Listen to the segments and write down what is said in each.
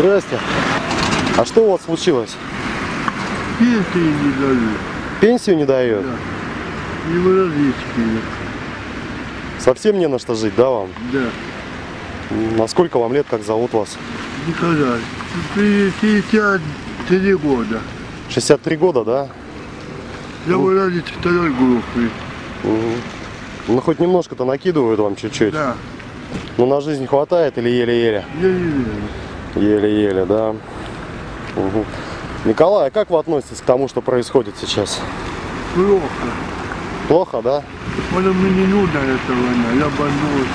Здрасте. А что у вас случилось? Пенсию не дают. Пенсию не дают? Да. И выразительки нет. Совсем не на что жить, да, вам? Да. На сколько вам лет, как зовут вас? Николай. 63 года. 63 года, да? Я выразить второй группы. Угу. Ну хоть немножко-то накидывают вам чуть-чуть. Да. Ну на жизнь хватает или еле-еле? Еле-еле. Еле-еле, да. Угу. Николай, а как вы относитесь к тому, что происходит сейчас? Плохо. Плохо, да? Потому мне не нужно эта война, я больной.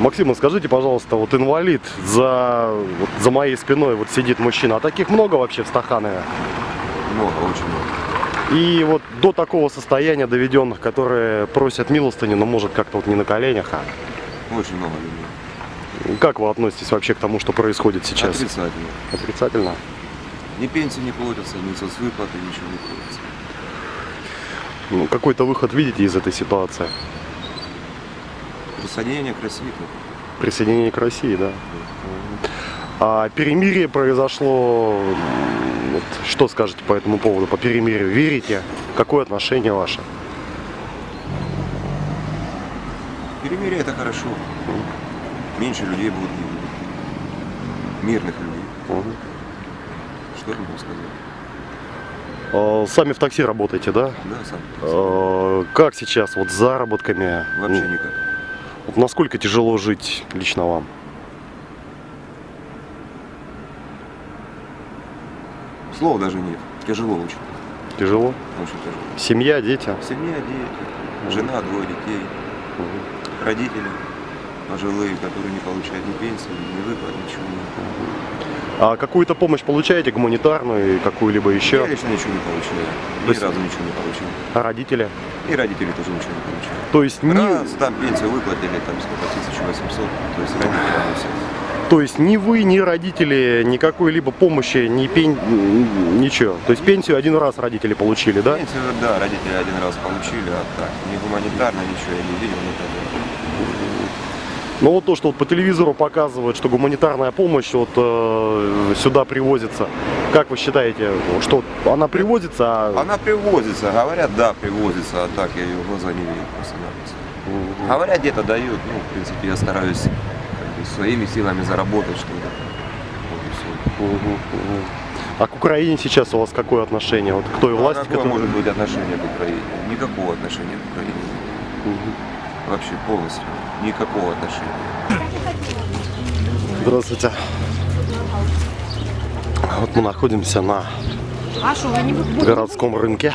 Максим, скажите, пожалуйста, вот инвалид, за моей спиной вот сидит мужчина, а таких много вообще в Стаханове? Много, очень много. И вот до такого состояния доведенных, которые просят милостыню, но может как-то вот не на коленях, а? Очень много людей. Как вы относитесь вообще к тому, что происходит сейчас? Отрицательно. Отрицательно? Ни пенсии не платятся, ни соцвыплаты, ничего не платится. Ну, какой-то выход видите из этой ситуации? Присоединение к России. Присоединение к России, да. А перемирие произошло... Вот, что скажете по этому поводу, по перемирию? Верите? Какое отношение ваше? Перемирие – это хорошо. Меньше людей будут мирных людей. Угу. Что я могу сказать? Сами в такси работаете, да? Да, сам. Как сейчас вот с заработками? Вообще никак. Вот насколько тяжело жить лично вам? Слов даже нет. Тяжело очень. Тяжело? Очень тяжело. Семья, дети? Семья, дети. Угу. Жена, 2 детей. Угу. Родители. Пожилые, которые не получают ни пенсии, ни выплат, ничего. А какую-то помощь получаете, гуманитарную и какую-либо еще? Я лично ничего не получаю. Ни разу ничего не получил. А родители? И родители тоже ничего не получают. То есть там пенсию выплатили, там сколько, 1800, то есть родители все. То есть ни вы, ни родители, никакой либо помощи, ничего. То есть пенсию один раз родители получили, да? Пенсию, да, родители один раз получили, а так, ни гуманитарно, ничего я не видел, никогда. Ну вот то, что вот по телевизору показывают, что гуманитарная помощь вот сюда привозится. Как вы считаете, что она привозится? Она привозится, говорят, да, привозится, а так я ее в глаза не видел. Угу. Говорят, где-то дают, ну, в принципе, я стараюсь своими силами заработать что-то. Вот, угу, угу. А к Украине сейчас у вас какое отношение? Вот к той власти, которая... может быть отношение к Украине? Никакого отношения к Украине. Угу. Вообще полностью. Никакого отношения. Здравствуйте. Вот мы находимся на городском рынке.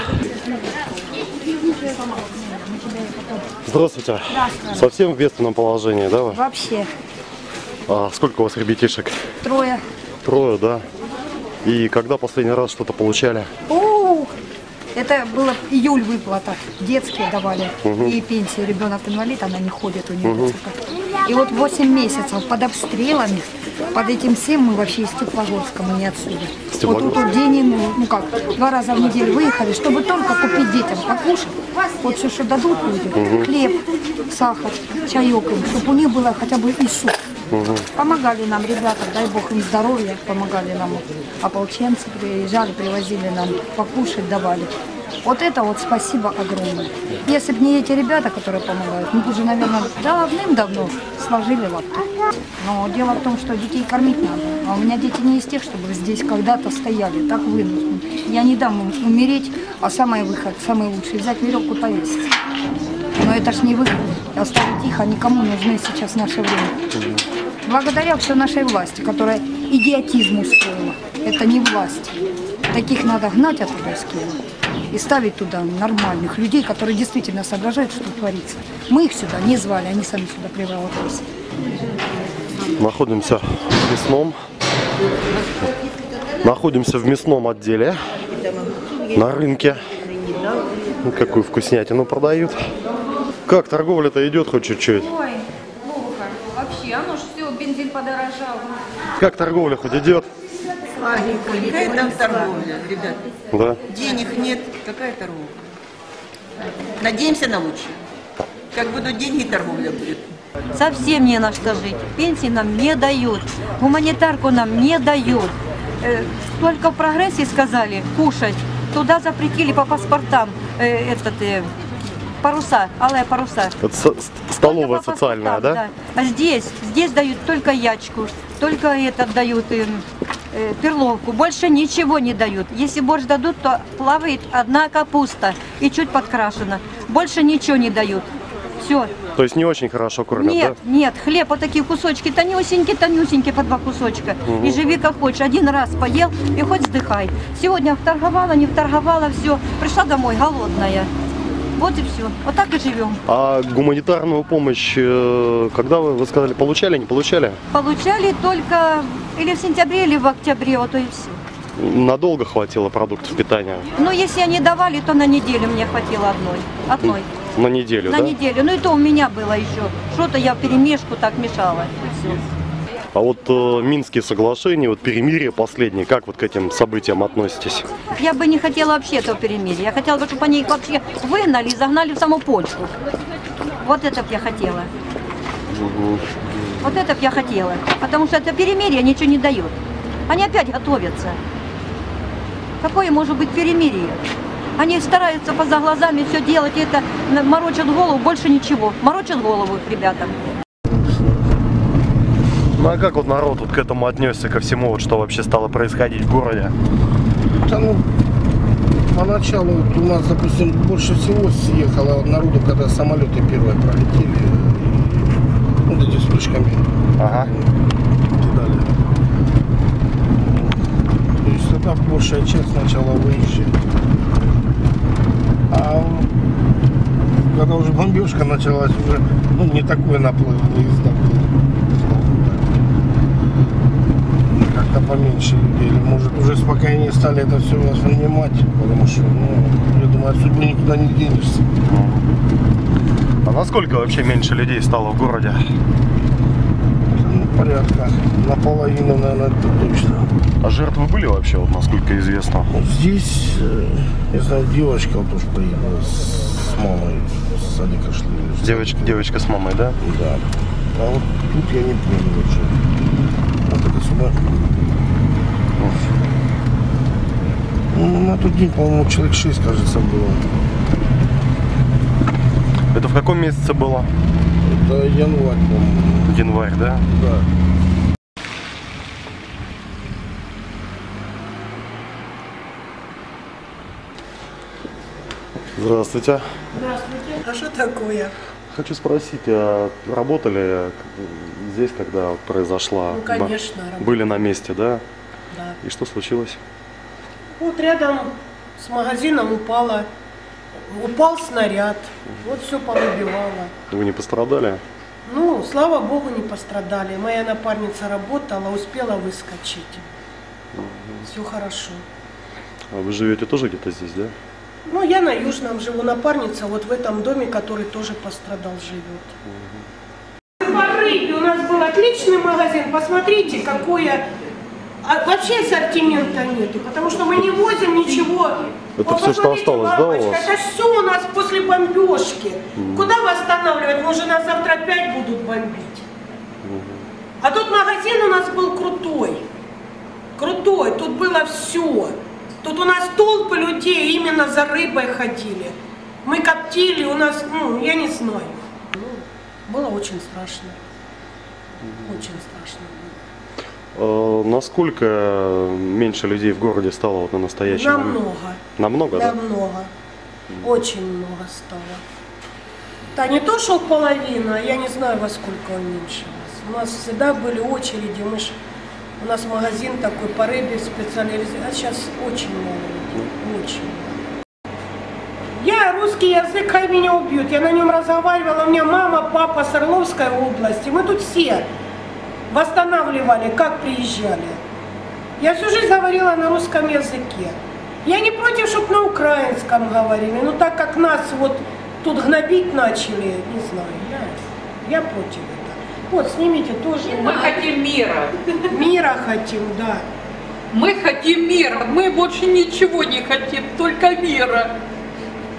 Здравствуйте. Совсем в бедственном положении, да? Вы? Вообще. А сколько у вас ребятишек? 3. 3, да. И когда последний раз что-то получали? Это было июль выплата, детские давали, угу. И пенсию, ребенок инвалид, она не ходит у нее. Угу. И вот 8 месяцев под обстрелами, под этим всем мы вообще из Теплогорска, мы не отсюда. Вот тут вот день, ну как, 2 раза в неделю выехали, чтобы только купить детям покушать, вот все, что дадут людям, угу. Хлеб, сахар, чаек им, чтобы у них было хотя бы и суп. Угу. Помогали нам ребята, дай бог им здоровья, помогали нам ополченцы, приезжали, привозили нам покушать, давали. Вот это вот спасибо огромное. Если бы не эти ребята, которые помогают, мы бы уже, наверное, давным-давно сложили лапки. Но дело в том, что детей кормить надо. А у меня дети не из тех, чтобы здесь когда-то стояли, так вынуждены. Я не дам им умереть, а самый выход, самый лучший, взять веревку и повесить. Но это ж не выход. Оставить их, а никому нужны сейчас наше время. Благодаря все нашей власти, которая идиотизм устроила. Это не власть. Таких надо гнать оттуда из Киева и ставить туда нормальных людей, которые действительно соображают, что творится. Мы их сюда не звали, они сами сюда приволоклись. Находимся в мясном. Находимся в мясном отделе. На рынке. Какую вкуснятину продают. Как торговля-то идет хоть чуть-чуть? Ой, плохо. Вообще, оно ж все, бензин подорожал. Как торговля хоть идет? Какая там торговля, ребята? Да. Денег нет, какая торговля? Надеемся на лучшее. Как будут деньги, торговля будет. Совсем не на что жить. Пенсии нам не дают, гуманитарку нам не дают. Только в прогрессе сказали кушать. Туда запретили по паспортам паруса, алые паруса. Это столовая социальная, да? Да. А здесь дают только ячку, только дают им перловку. Больше ничего не дают. Если борщ дадут, то плавает одна капуста и чуть подкрашена. Больше ничего не дают. Все. То есть не очень хорошо кормят, нет, да? Нет, хлеб вот такие кусочки, тонюсенькие, по два кусочка. Угу. И живи как хочешь. Один раз поел и хоть вздыхай. Сегодня вторговала, не вторговала, все. Пришла домой голодная. Вот и все. Вот так и живем. А гуманитарную помощь, когда вы сказали, получали, не получали? Получали только или в сентябре, или в октябре, вот и все. Надолго хватило продуктов питания? Ну, если они давали, то на неделю мне хватило одной. На неделю, да? На неделю. Ну, и то у меня было еще. Что-то я в перемешку так мешала. А вот Минские соглашения, вот перемирие последнее, как вот к этим событиям относитесь? Я бы не хотела вообще этого перемирия. Я хотела бы, чтобы они их вообще выгнали и загнали в саму Польшу. Вот это б я хотела. Угу. Вот это б я хотела. Потому что это перемирие ничего не дает. Они опять готовятся. Какое может быть перемирие? Они стараются поза глазами все делать, и это морочат голову, больше ничего. Морочат голову ребятам. Ну а как вот народ вот к этому отнесся, ко всему, вот, что вообще стало происходить в городе? Да, ну, поначалу вот у нас, допустим, больше всего съехало народу, когда самолеты первые пролетели, вот эти с пушками. Ага. Кидали. То есть тогда большая часть сначала выезжает. А когда уже бомбежка началась, уже ну, не такой наплыв выезда был. Как-то поменьше людей. Или, может, уже спокойнее стали это все воспринимать, потому что, ну, я думаю, от судьбы никуда не денешься. А насколько вообще меньше людей стало в городе? Ну, порядка. Наполовину, наверное, это точно. А жертвы были вообще, вот насколько известно? Вот здесь, я знаю, девочка вот тоже приехала с мамой, с садика шли. Девочка с мамой, да? Да. А вот тут я не помню уже. Вот это сюда. Ну, на тот день, по-моему, человек 6, кажется, было. Это в каком месяце было? Это январь, по-моему. Январь, да? Да. Здравствуйте. Здравствуйте. А что такое? Хочу спросить, а работали здесь, когда произошла? Ну, конечно. Были на месте, да? Да. И что случилось? Вот рядом с магазином упал снаряд. Вот все повыбивало. Вы не пострадали? Ну, слава богу, не пострадали. Моя напарница работала, успела выскочить. Угу. Все хорошо. А вы живете тоже где-то здесь, да? Ну, я на Южном живу, напарница вот в этом доме, который тоже пострадал, живет. По рыбе у нас был отличный магазин, посмотрите, какое... А вообще ассортимента нету, потому что мы не возим ничего. Это все, что осталось, да, у вас? Это все у нас после бомбежки. Куда восстанавливать? Может, нас завтра опять будут бомбить. А тут магазин у нас был крутой. Крутой, тут было все. Тут у нас толпы людей именно за рыбой ходили. Мы коптили, у нас, ну, я не знаю. Ну, было очень страшно. Очень страшно было. Насколько меньше людей в городе стало вот на настоящий момент? Намного. Намного, да? Намного. Очень много стало. Да не то, что половина, я не знаю, во сколько уменьшилось. У нас всегда были очереди, мы же... У нас магазин такой по рыбе специализированный, а сейчас очень мало людей, очень. Я русский язык, хай меня убьют, я на нем разговаривала, у меня мама, папа с Орловской области, мы тут все восстанавливали, как приезжали. Я всю жизнь говорила на русском языке. Я не против, чтобы на украинском говорили, но так как нас вот тут гнобить начали, не знаю, я против. Вот, снимите тоже. Мы хотим мира. Мира хотим, да. Мы хотим мира. Мы больше ничего не хотим, только мира.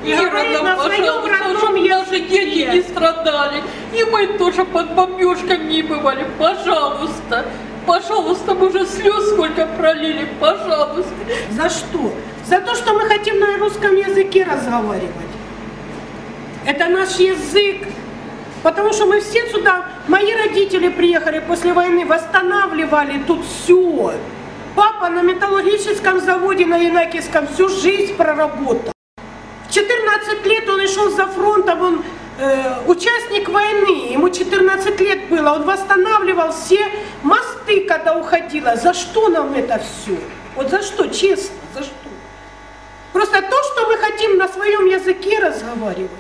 Мира нам, пожалуйста, чтобы наши дети не страдали. И мы мы тоже под бомбежками не бывали. Пожалуйста, пожалуйста, мы уже слез сколько пролили, пожалуйста. За что? За то, что мы хотим на русском языке разговаривать. Это наш язык. Потому что мы все сюда, мои родители приехали после войны, восстанавливали тут все. Папа на металлургическом заводе на Енакиевском всю жизнь проработал. В 14 лет он шел за фронтом, он участник войны, ему 14 лет было, он восстанавливал все мосты, когда уходила. За что нам это все? Вот за что, честно, за что? Просто то, что мы хотим на своем языке разговаривать.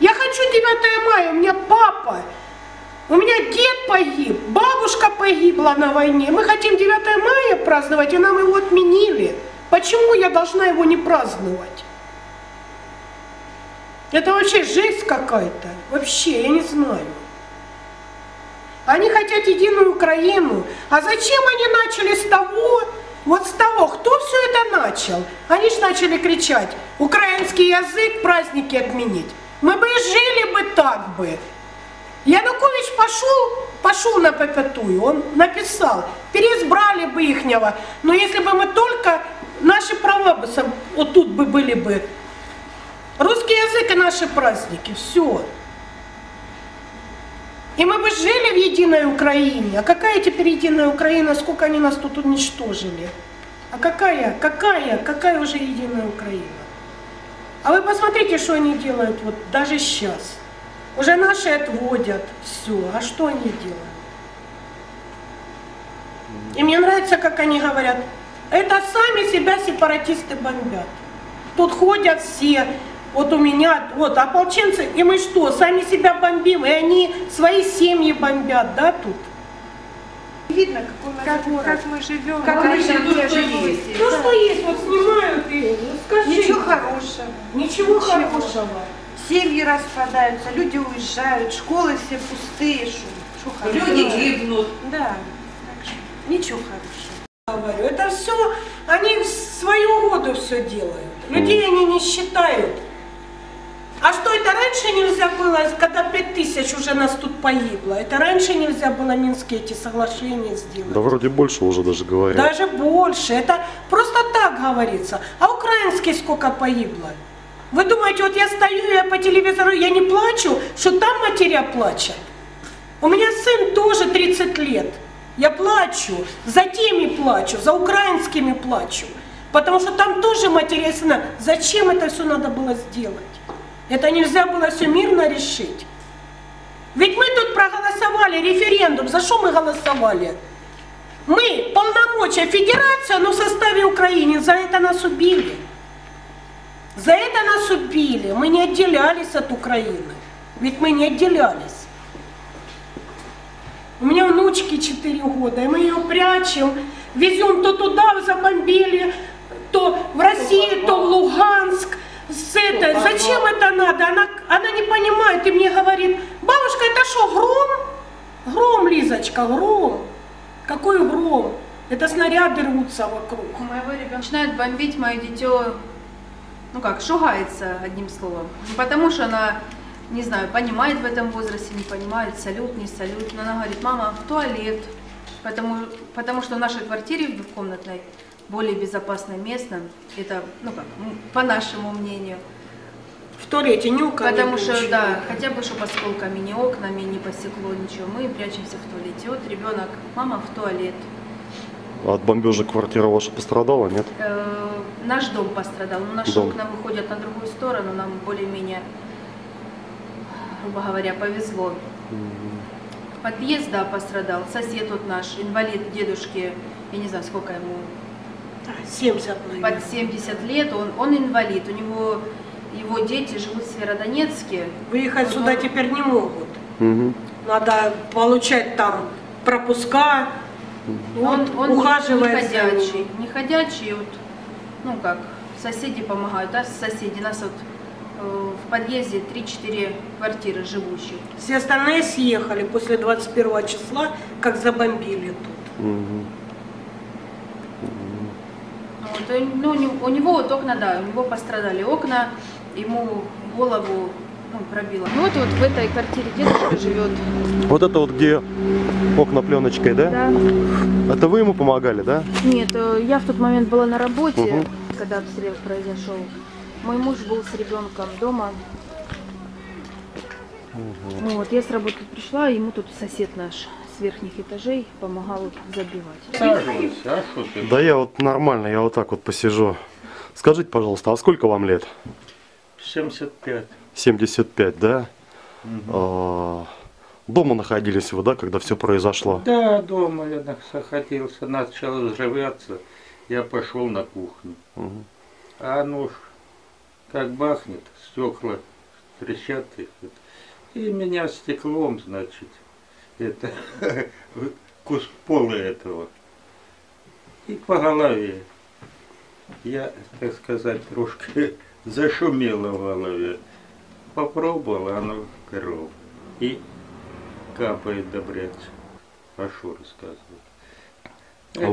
Я хочу 9 мая, у меня папа, у меня дед погиб, бабушка погибла на войне. Мы хотим 9 мая праздновать, и нам его отменили. Почему я должна его не праздновать? Это вообще жесть какая-то. Вообще, я не знаю. Они хотят единую Украину. А зачем они начали с того, вот с того, кто все это начал? Они же начали кричать, украинский язык, праздники отменить. Мы бы и жили бы так бы. Янукович пошел на попятую, он написал, переизбрали бы ихнего. Но если бы мы только, наши права бы, вот тут бы были бы. Русский язык и наши праздники, все. И мы бы жили в единой Украине. А какая теперь единая Украина, сколько они нас тут уничтожили? А какая уже единая Украина? А вы посмотрите, что они делают вот даже сейчас. Уже наши отводят все. А что они делают? И мне нравится, как они говорят, это сами себя сепаратисты бомбят. Тут ходят все, вот у меня, вот ополченцы, и мы что, сами себя бомбим, и они свои семьи бомбят, да, тут? Видно, как мы живем, как мы жили. Ну что есть, вот снимают и скажи. Ничего хорошего. Ничего хорошего. Семьи распадаются, люди уезжают, школы все пустые, шум. Люди гибнут. Да, ничего хорошего. Говорю, это все, они в свою угоду все делают. Людей они не считают. А что это раньше нельзя было, когда 5000 уже нас тут погибло? Это раньше нельзя было Минские эти соглашения сделать? Да вроде больше уже даже говорят. Даже больше. Это просто так говорится. А украинский сколько погибло? Вы думаете, вот я стою, я по телевизору, я не плачу, что там матеря плачет? У меня сын тоже 30 лет. Я плачу, за теми плачу, за украинскими плачу. Потому что там тоже матери и сына. Зачем это все надо было сделать? Это нельзя было все мирно решить. Ведь мы тут проголосовали референдум. За что мы голосовали? Мы, полномочия, федерация, но в составе Украины. За это нас убили. За это нас убили. Мы не отделялись от Украины. Ведь мы не отделялись. У меня внучке 4 года, и мы ее прячем, везем то туда, забомбили, то в Россию, то в Луганск. С этой. Зачем это надо? Она не понимает и мне говорит, бабушка, это что, гром? Гром, Лизочка, гром. Какой гром? Это снаряды рвутся вокруг. У моего ребенка начинают бомбить мое дитё, ну как, шугается, одним словом. Потому что она, не знаю, понимает в этом возрасте, не понимает, салют, не салют. Но она говорит, мама, в туалет. Потому что в нашей квартире в двухкомнатной более безопасное место, это, ну как, по нашему мнению. В туалете не окна. Потому что, ничего. Да, хотя бы, чтобы осколками не окнами не посекло ничего, мы прячемся в туалете. Вот ребенок, мама, в туалет. От бомбежек квартира ваша пострадала, нет? Наш дом пострадал, но наши окна выходят на другую сторону, нам более-менее, грубо говоря, повезло. Подъезд, да, пострадал, сосед вот наш, инвалид, дедушки, я не знаю, сколько ему, 70, под 70 лет, он инвалид, у него, его дети живут в Северодонецке. Выехать сюда теперь не могут. Надо получать там пропуска, он ухаживает. Не ходячий, вот, ну как, соседи помогают, да, соседи, нас вот в подъезде 3-4 квартиры живущих. Все остальные съехали после 21 числа, как забомбили тут. Ну, у него вот окна, да, у него пострадали окна, ему голову ну, пробило. Вот в этой квартире дедушка живет. Вот это вот где окна пленочкой, да? Да. Это вы ему помогали, да? Нет, я в тот момент была на работе, когда обстрел произошел. Мой муж был с ребенком дома. Вот, я с работы пришла, ему тут сосед наш с верхних этажей помогал забивать. Да я вот нормально, я вот так вот посижу. Скажите, пожалуйста, а сколько вам лет? 75. 75, да? Дома находились вы, да, когда все произошло? Да, дома я находился. Начал взрываться, я пошел на кухню. А нож как бахнет, стекла трещат. И меня стеклом, значит, это кус пола этого. И по голове. Я, так сказать, ружкой зашумела в голове. Попробовала, оно кровь. И капает добрец. Прошу рассказывать.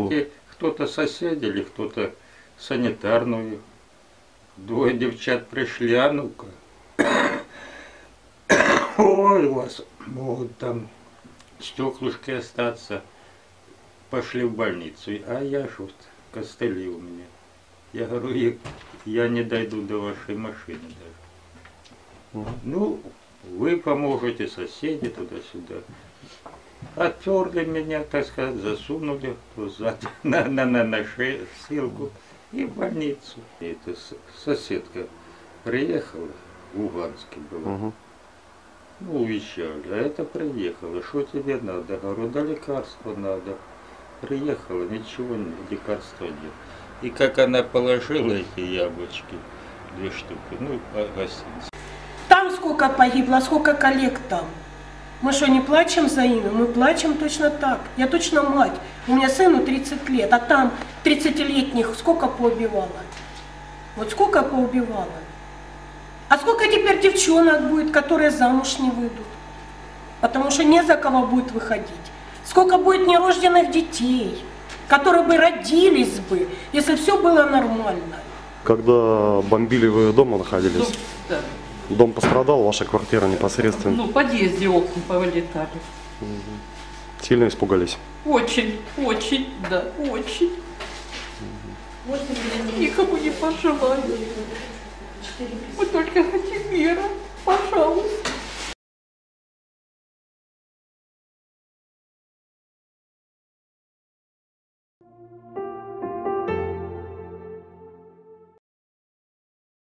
Знаете, кто-то соседи или кто-то санитарную. Двое девчат пришли, а ну-ка. Ой, у вас могут там стеклышки остаться. Пошли в больницу. А я ж вот костыли у меня. Я говорю, я не дойду до вашей машины даже. Ну, вы поможете, соседи туда-сюда. Оттерли меня, так сказать, засунули на шею, ссылку и в больницу. И эта соседка приехала, в Луганске была. Ну, увещали, а это приехала, что тебе надо? Говорю, да лекарства надо. Приехала, ничего, лекарства нет. И как она положила эти яблочки, 2 штуки, ну, гостиница. Там сколько погибло, сколько коллег там. Мы что, не плачем за ими? Мы плачем точно так. Я точно мать, у меня сыну 30 лет, а там 30-летних сколько поубивало. Вот сколько поубивало. А сколько теперь девчонок будет, которые замуж не выйдут? Потому что не за кого будет выходить. Сколько будет нерожденных детей, которые бы родились бы, если все было нормально. Когда бомбили, вы дома находились? Дом, да. Дом пострадал, ваша квартира непосредственно? Ну, в подъезде окна повылетали. Сильно испугались? Очень, очень, да, очень. Никому не пожелали. Мы только хотим мира, пожалуйста.